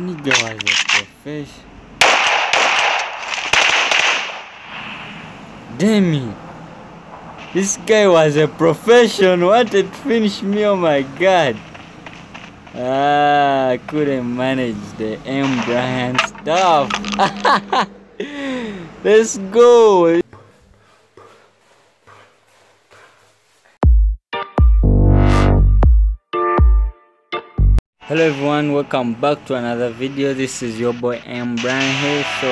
nie działaj jeszcze, weź. Damn it! This guy was a professional, wanted to finish me, oh my god! Ah, I couldn't manage the M. Brian stuff! Let's go! Hello everyone, welcome back to another video. This is your boy M. Brian here. So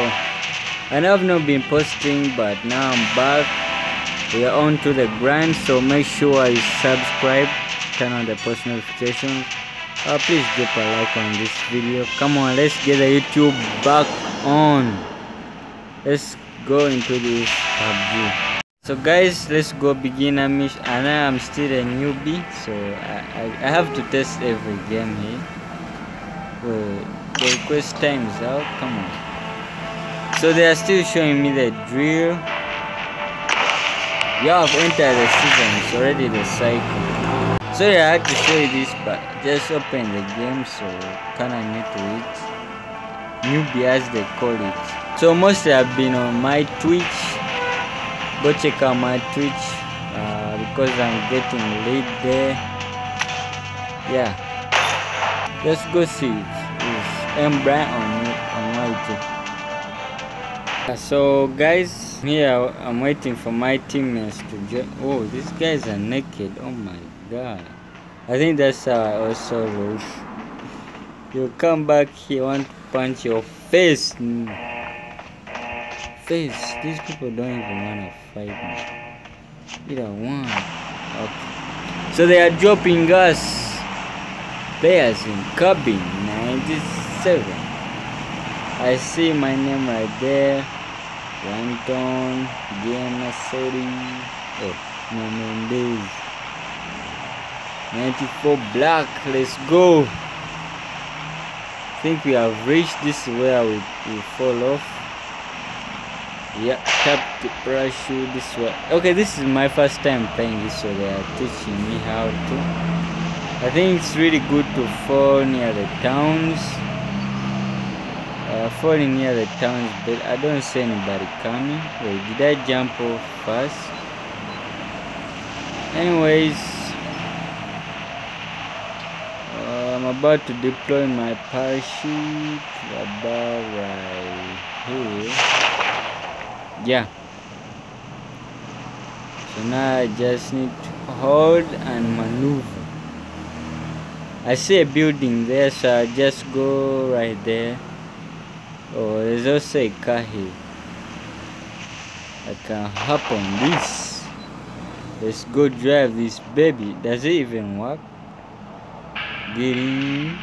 I know I've not been posting, but now I'm back. We are on to the grind, so make sure you subscribe, turn on the post notifications, please drop a like on this video. Come on, let's get the YouTube back on. Let's go into this PUBG. So guys, let's go beginner mission. And I'm still a newbie, so I have to test every game here. Oh, the request time is out, come on. So they are still showing me the drill. Yeah, I've entered the season, it's already the cycle. So yeah, I had to show you this, but just open the game, so kinda new to it. Newbie as they call it. So mostly I've been on my Twitch. Go check out my Twitch because I'm getting late there. Yeah. Let's go see it. It's M. Brian on my Twitch. So guys, here I'm waiting for my teammates to join. Oh, these guys are naked, oh my god. I think that's how I also roll. You come back here, want to punch your face. Face, these people don't even want to fight me. Either one. Okay. So they are dropping us. Players in cabin 97. I see my name right there. Ranton, Diana Sori, oh, Menendez, 94 black, let's go. I think we have reached this where we fall off. Yeah, tap the parachute this way. Okay, this is my first time playing this, so they are teaching me how to. I think it's really good to fall near the towns. Falling near the towns, but I don't see anybody coming. Wait, did I jump off first? Anyways, I'm about to deploy my parachute about right here. Yeah. So now I just need to hold and maneuver. I see a building there, so I just go right there. Oh, there's also a car here. I can hop on this. Let's go drive this baby. Does it even work? Get in.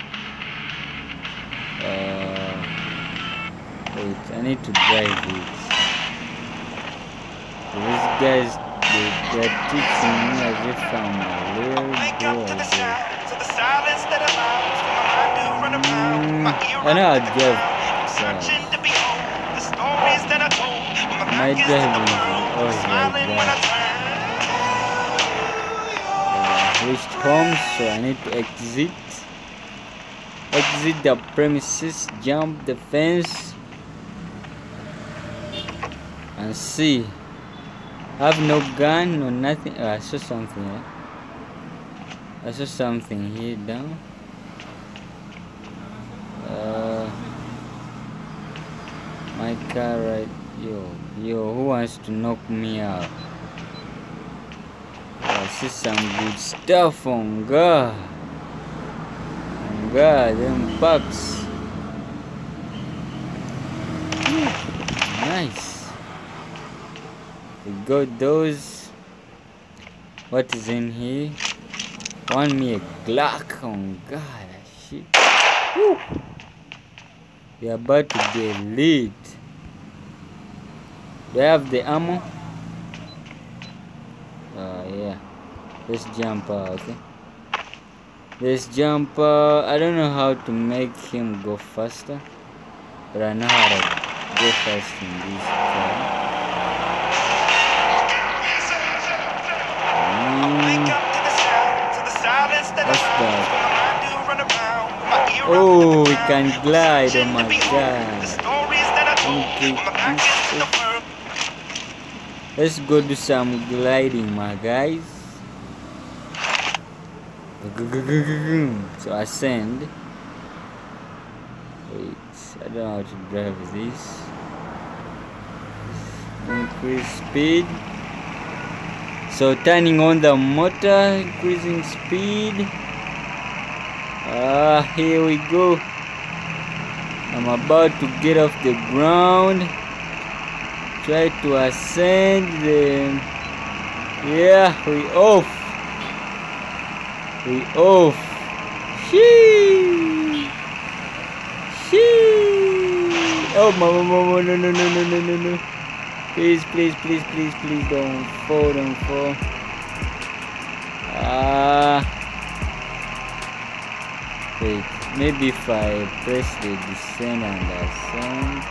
Wait, I need to drive it. These guys, they're teaching me as if I'm a little boy. I know I'll drive. Searching to behold the stories that I told. My mind is smiling when I try. Reached home, so I need to exit. Exit the premises, jump the fence, and see. I have no gun, no nothing. Oh, I saw something here. I saw something here down. My car right, yo, who wants to knock me out? I see some good stuff on God. On God, them bugs. Nice. We got those. What is in here? Want me a Glock on God, shit. Woo. We are about to get lit. Do I have the ammo? Yeah. Let's jump out, okay? Let's jump out. I don't know how to make him go faster, but I know how to go fast in this car. What's that? Oh, it can glide, oh my god. Let's go do some gliding, my guys. So ascend. Wait, I don't know how to drive this. Increase speed. So turning on the motor, increasing speed. Ah, here we go. I'm about to get off the ground. Try to ascend. Then, yeah, we off. We off. Shee. Shee. Oh mama, no. Please don't fall. Ah. Wait, maybe if I press the descend and ascend,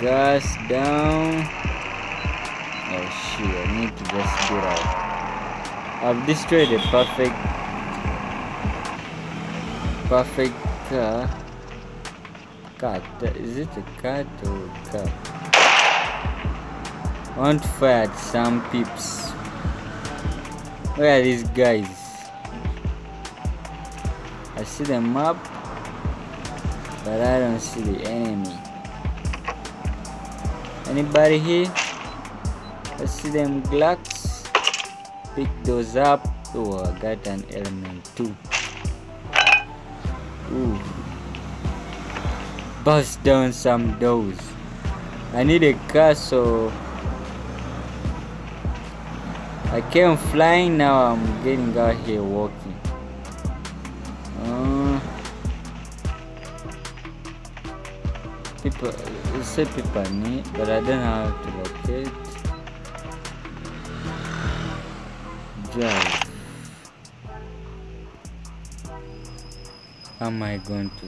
gas down. Oh shit, I need to just get out. I've destroyed a perfect car. Cut, is it a cut or a car? I want to fire at some peeps. Where are these guys? I see the map, but I don't see the enemy. Anybody here? I see them glocks. Pick those up. Oh, I got an element too. Ooh. Bust down some doors. I need a car, so I came flying, now I'm getting out here walking. People, it's a people need, but I don't know how to locate. Drive. How am I going to?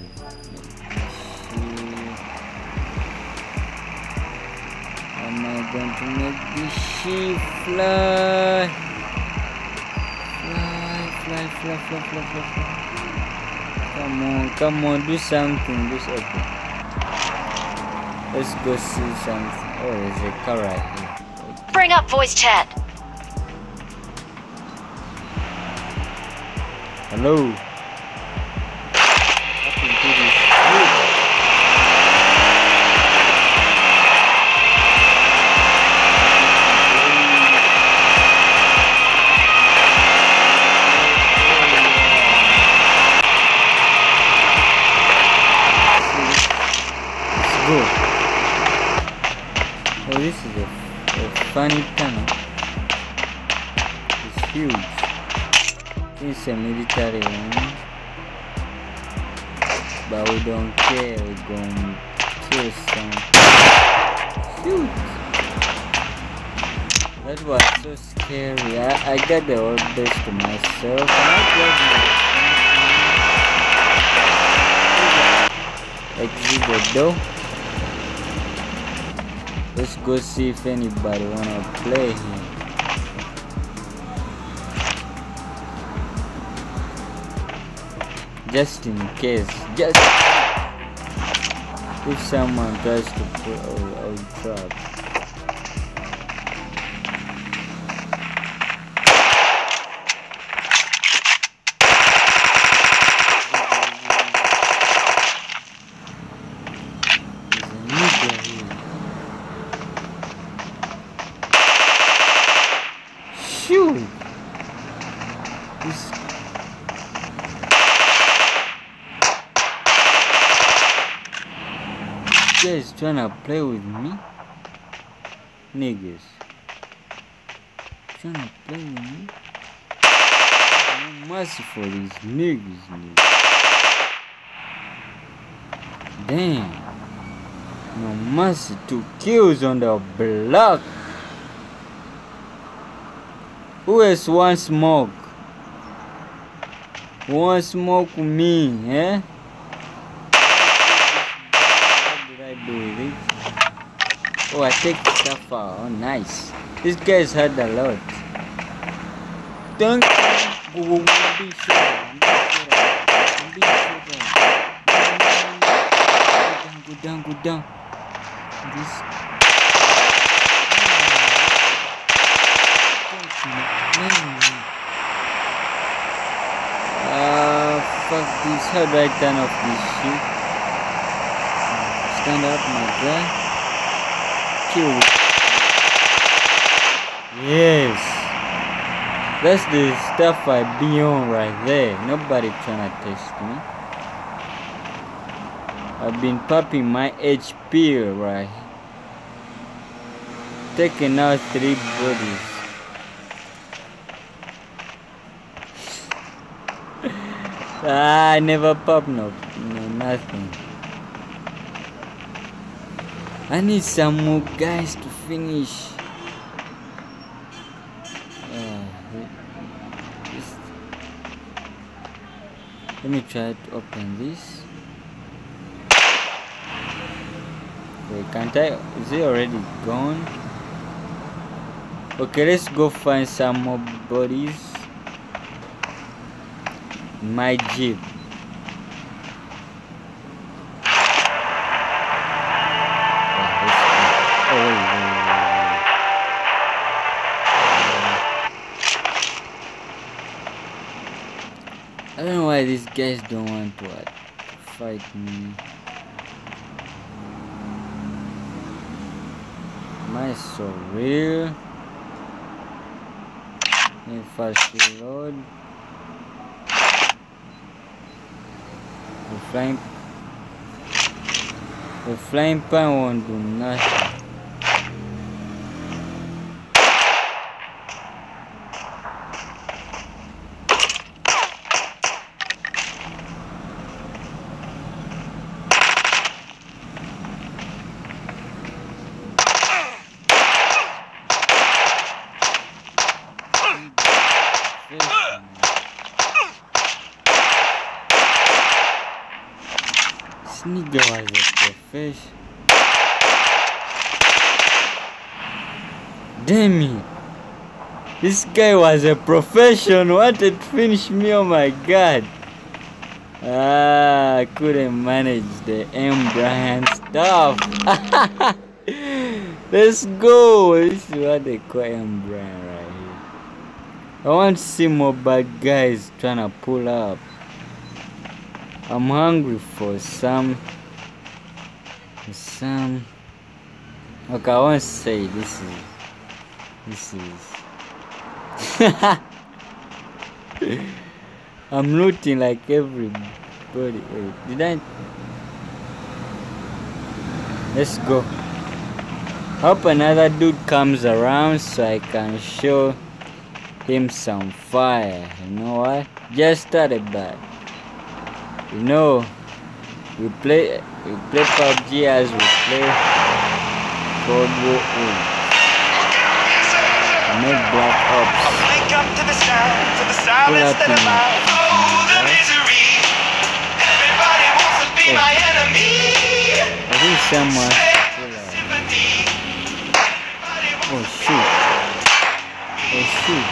Am I going to make this ship fly? Fly. Come on, do something, do something. Let's go see something. Oh, there's a car right here. Okay. Bring up voice chat. Hello. I can do this. Funny tunnel. It's huge. It's a military one, but we don't care. We're gonna kill some. Shoot! That was so scary. I got the whole base to myself. Exit the door. Let's go see if anybody wanna play here. Just in case. Just if someone tries to play, I'll trap. Is trying to play with me, niggas. Trying to play with me. No mercy for these niggas. Damn. No mercy. 2 kills on the block. Who has one smoke? One smoke me, eh? Oh, I take stuff out. Oh, nice. This guy's hurt a lot. Don't be sure. Go down. Fuck this, how do I turn off this shit? Stand up, my guy. Kill. Yes. That's the stuff I be on right there. Nobody trying to test me. I've been popping my HP right. Taking out 3 bodies. I never pop nothing. I need some more guys to finish. Let me try to open this. Wait, can't I? Is it already gone? Okay, let's go find some more bodies. My jeep. I don't know why these guys don't want to fight me. Am I so real? If I should load. The flying pan won't do nothing. Nigga was a fish. Damn it. This guy was a professional. Wanted to finish me, oh my god. I couldn't manage the M. Brian stuff. Let's go. This is what they call M. Brian right here. I want to see more bad guys trying to pull up. I'm hungry for some. Okay, I won't say this is. I'm looting like everybody. Wait, did I? Let's go. Hope another dude comes around so I can show him some fire. You know what? Just started back. You know, we play PUBG as we play Call of Duty. Make Black Ops. Wake up to the sound, to the silence that I'm out. Oh, the misery. Everybody wants to be my enemy. I think someone. Oh shoot! Oh shoot!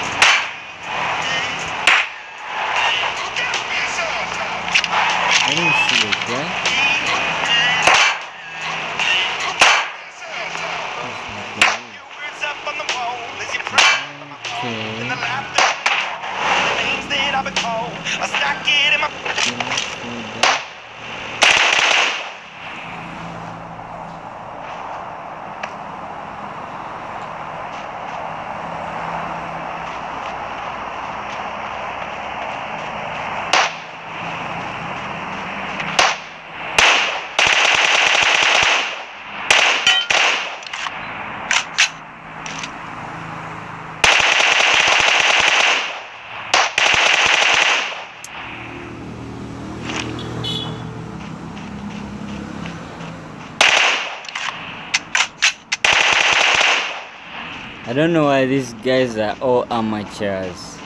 I don't know why these guys are all amateurs.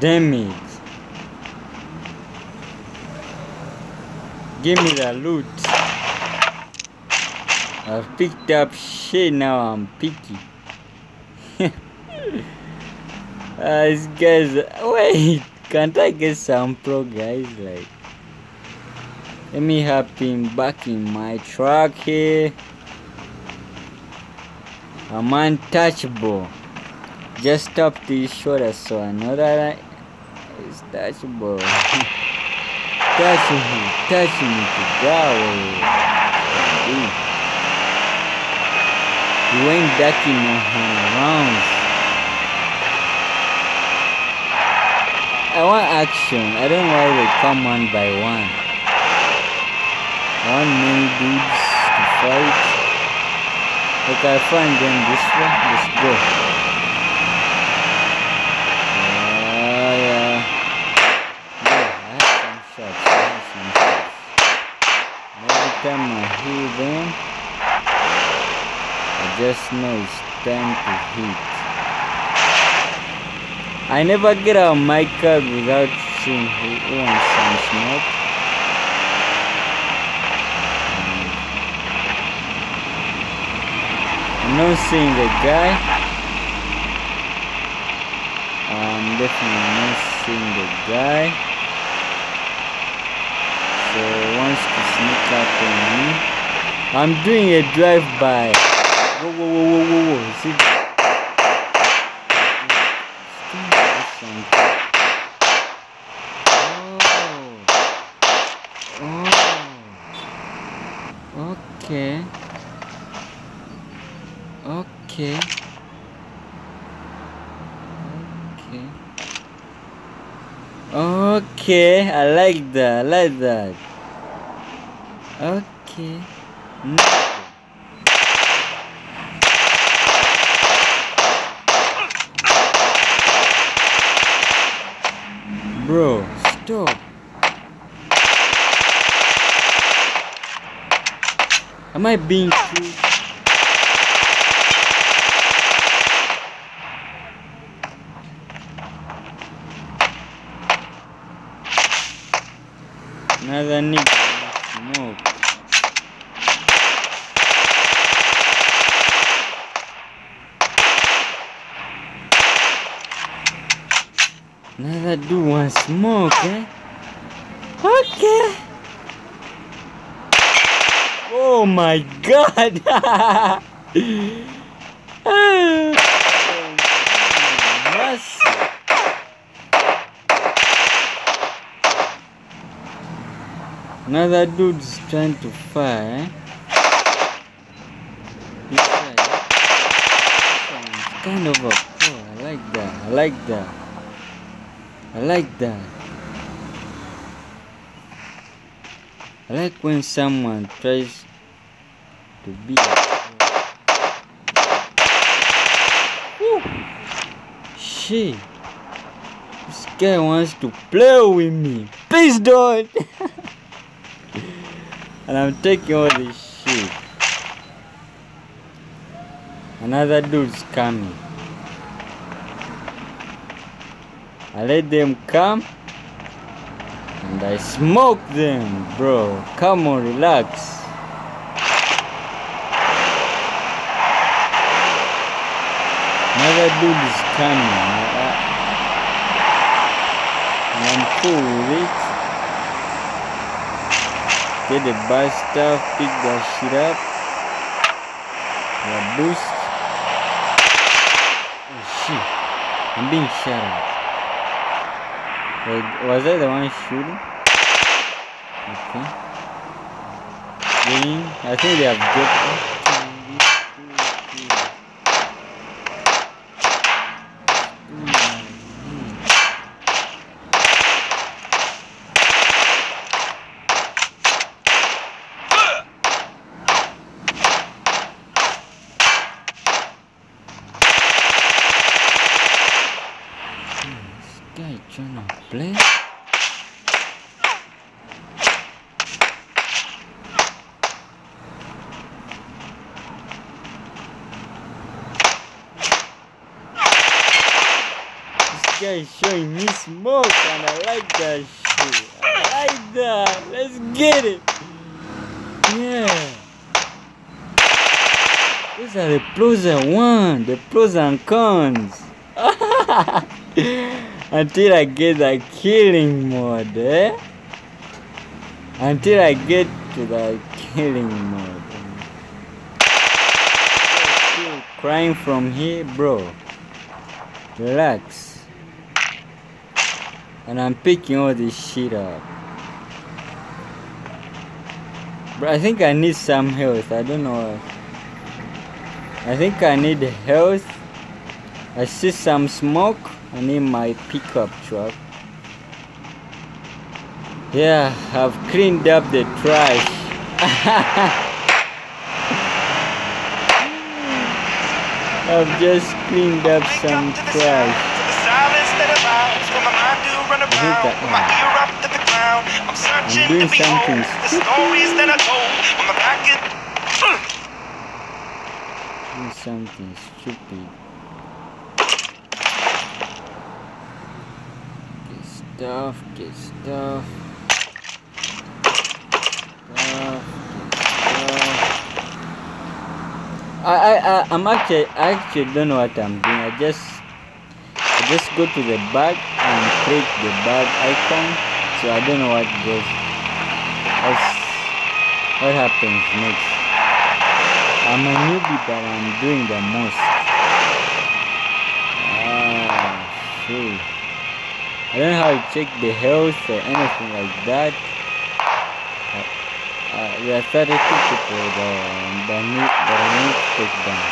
Damn it. Give me the loot. I've picked up shit, now I'm picky. These guys, wait, can't I get some pro guys like Let me hop in back in my truck here. I'm untouchable. Just stop these shoulders so I know that it's touchable. Touching me to go. You ain't ducking no rounds. I want action. I don't want to come one by one. I want many dudes to fight. Okay, fine then, this one, let's go. Every time I hear them, I just know it's time to hit. I never get out of my car without seeing who wants some smoke. I'm not seeing the guy. I'm definitely not seeing the guy. So wants to sneak up on me. I'm doing a drive-by. Whoa, whoa, whoa, whoa, whoa, whoa. Is it? Oh. Okay. Okay. Okay, I like that, Okay. No. Bro, stop. Am I being too... Another nigga smoke. Another dude wants smoke, eh? Okay. Oh my god. Another dude's trying to fire. This guy kind of a pro. I like that. I like when someone tries to be a pro. Shit. This guy wants to play with me. Please don't. And I'm taking all this shit. Another dude's coming. I let them come. And I smoke them, bro. Come on, relax. Another dude is coming. And I'm cool with it. Get the bad stuff, pick that shit up. And boost. Oh shit. I'm being shot at. Wait, was I the one shooting? Okay. Green. I think they have got me. This guy is showing me smoke and I like that shit. I like that. Let's get it. Yeah. These are the pros and one, the pros and cons. Until I get that killing mode, eh? until I get to the killing mode. Still crying from here, bro. Relax. And I'm picking all this shit up. But I think I need some health. I don't know. I think I need health. I see some smoke. I need my pickup truck. Yeah, I've cleaned up the trash. I've just cleaned up some trash. I'm doing something stupid. Doing something stupid. Get stuff, get stuff. I'm actually don't know what I'm doing. I just go to the bag and click the bag icon, so I don't know what goes. What happens next? I'm a newbie, but I'm doing the most. Ah, see. I don't know how to check the health or anything like that. Yeah, 32 people that I need to take down.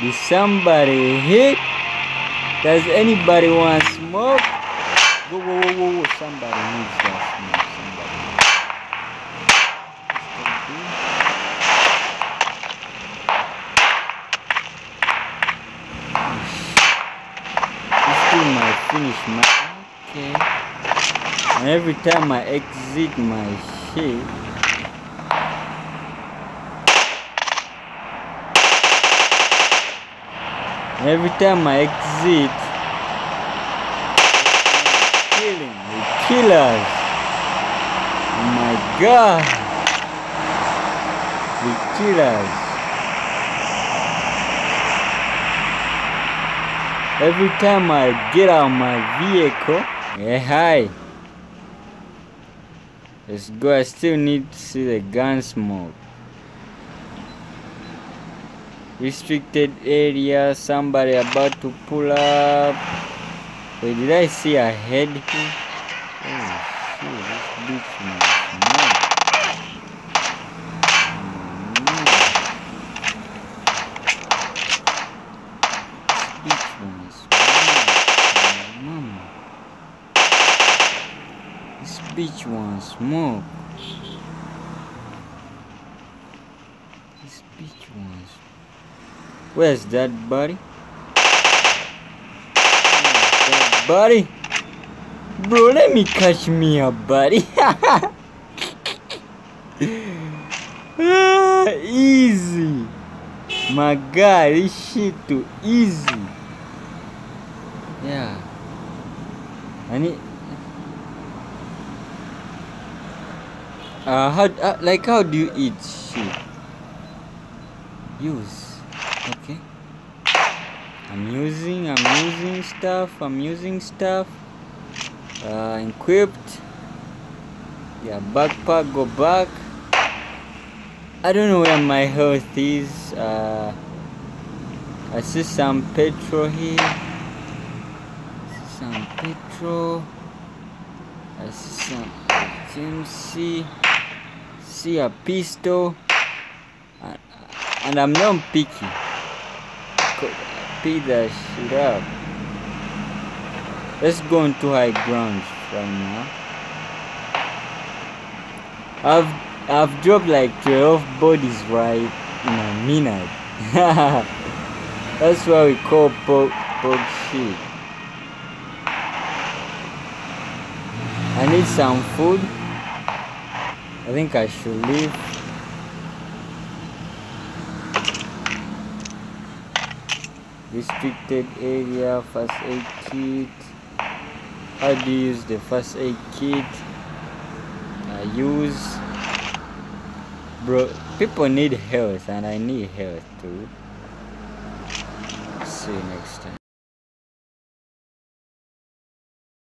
Did somebody hit? Does anybody want smoke? Whoa, whoa, whoa, whoa, whoa. Somebody needs that smoke. Somebody needs. This thing might finish my... Okay. And every time I exit my shit, they kill us. Oh my god, they kill us. Every time I get out of my vehicle, yeah, hi. Let's go. I still need to see the gun smoke. Restricted area. Somebody about to pull up. Wait, did I see a head here? Oh shit, this bitch must smoke. This bitch must smoke. Mama. This bitch wants smoke. This bitch wants... Where's that buddy? Where's that buddy? Bro, let me catch me a buddy. Easy. My god, this shit too easy. Yeah. I need... how do you eat shit? Use. Okay. I'm using stuff. Equipped. Yeah, backpack, go back. I don't know where my health is. I see some petrol here. I see some HMC. See a pistol, and I'm not picky. Could pick that shit up. Let's go into high ground right now. I've dropped like 12 bodies right in a minute. That's what we call poke shit. I need some food. I think I should leave. Restricted area, first aid kit. How do you use the first aid kit? I use... Bro, people need health and I need health too. See you next time.